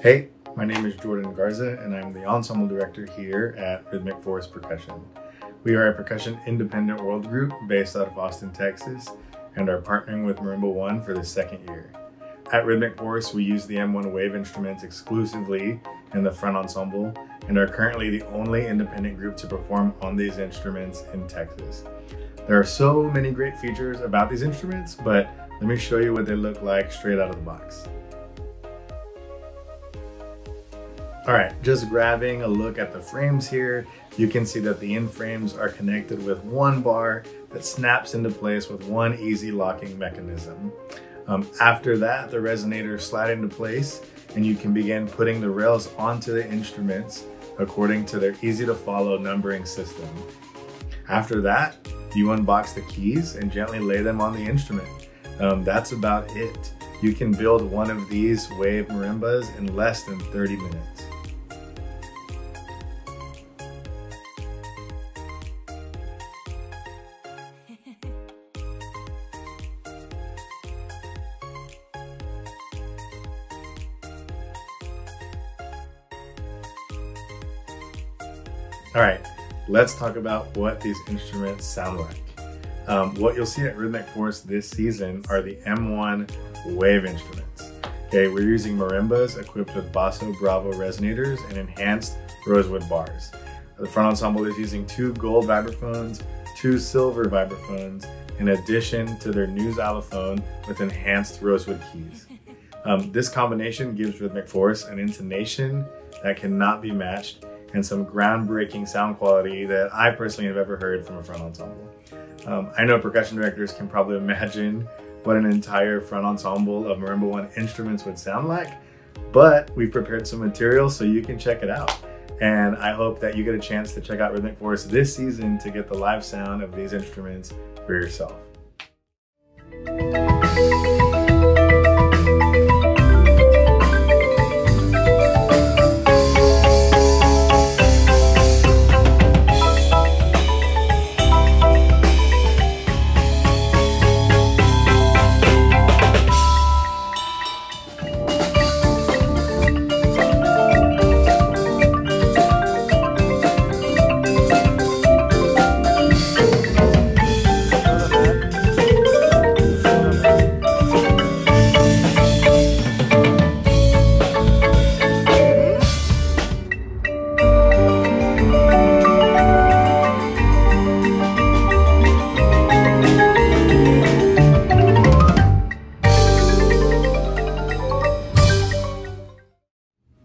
Hey, my name is Jordan Garza, and I'm the Ensemble Director here at Rhythmic Force Percussion. We are a percussion independent world group based out of Austin, Texas, and are partnering with Marimba One for the second year. At Rhythmic Force, we use the M1 Wave instruments exclusively in the front ensemble and are currently the only independent group to perform on these instruments in Texas. There are so many great features about these instruments, but let me show you what they look like straight out of the box. All right, just grabbing a look at the frames here, you can see that the end frames are connected with one bar that snaps into place with one easy locking mechanism. After that, the resonators slide into place and you can begin putting the rails onto the instruments according to their easy to follow numbering system. After that, you unbox the keys and gently lay them on the instrument. That's about it. You can build one of these wave marimbas in less than 30 minutes. All right, let's talk about what these instruments sound like. What you'll see at Rhythmic Force this season are the M1 Wave instruments. Okay, we're using marimbas equipped with Basso Bravo resonators and enhanced rosewood bars. The front ensemble is using two gold vibraphones, two silver vibraphones, in addition to their new xylophone with enhanced rosewood keys. This combination gives Rhythmic Force an intonation that cannot be matched and some groundbreaking sound quality that I personally have ever heard from a front ensemble. I know percussion directors can probably imagine what an entire front ensemble of Marimba One instruments would sound like, but we've prepared some material so you can check it out. And I hope that you get a chance to check out Rhythmic Force this season to get the live sound of these instruments for yourself.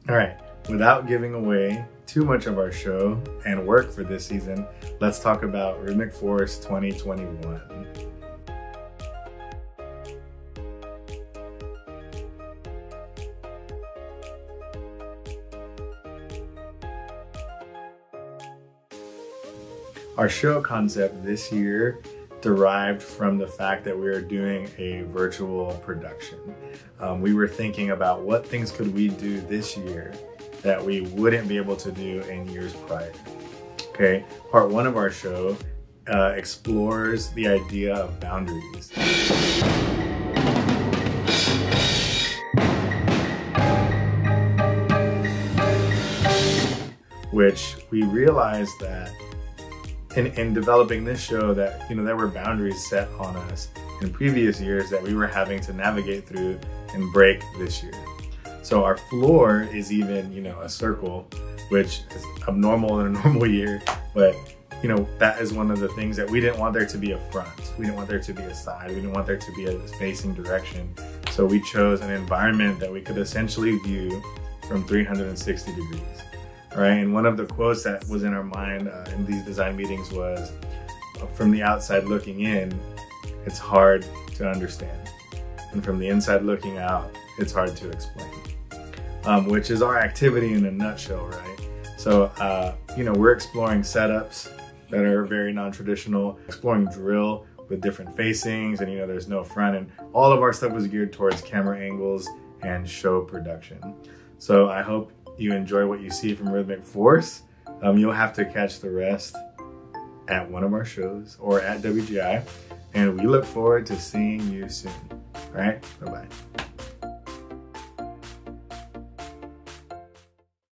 All right, without giving away too much of our show and work for this season, let's talk about Rhythmic Force 2021. Our show concept this year derived from the fact that we are doing a virtual production. We were thinking about what things could we do this year that we wouldn't be able to do in years prior. Okay, part one of our show explores the idea of boundaries. Which we realized that in developing this show that, there were boundaries set on us in previous years that we were having to navigate through and break this year. So our floor is even, a circle, which is abnormal in a normal year, but, that is one of the things that we didn't want there to be a front. We didn't want there to be a side. We didn't want there to be a facing direction. So we chose an environment that we could essentially view from 360 degrees. Right? And one of the quotes that was in our mind in these design meetings was, from the outside looking in, it's hard to understand. And from the inside looking out, it's hard to explain. Which is our activity in a nutshell, right? So, we're exploring setups that are very non-traditional, exploring drill with different facings and, there's no front, and all of our stuff was geared towards camera angles and show production. So I hope you enjoy what you see from Rhythmic Force. You'll have to catch the rest at one of our shows or at WGI. and we look forward to seeing you soon. All right, bye-bye.